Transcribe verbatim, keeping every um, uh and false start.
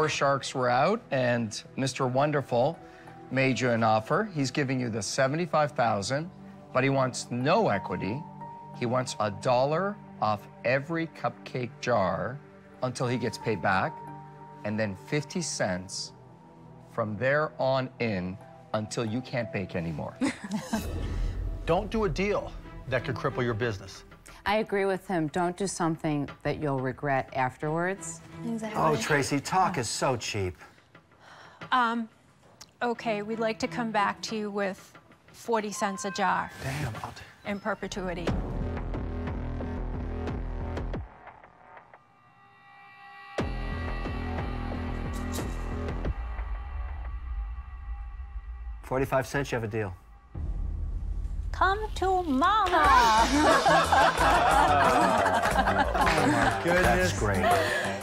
four sharks were out, and Mister Wonderful made you an offer. He's giving you the seventy-five thousand dollars, but he wants no equity. He wants a dollar off every cupcake jar until he gets paid back, and then fifty cents from there on in until you can't bake anymore. Don't do a deal that could cripple your business. I agree with him. Don't do something that you'll regret afterwards. Exactly. Oh, Tracey, talk oh. is so cheap. Um, okay, we'd like to come back to you with forty cents a jar. Damn. In perpetuity. forty-five cents, you have a deal. Come to mama. Oh, my goodness. That's great.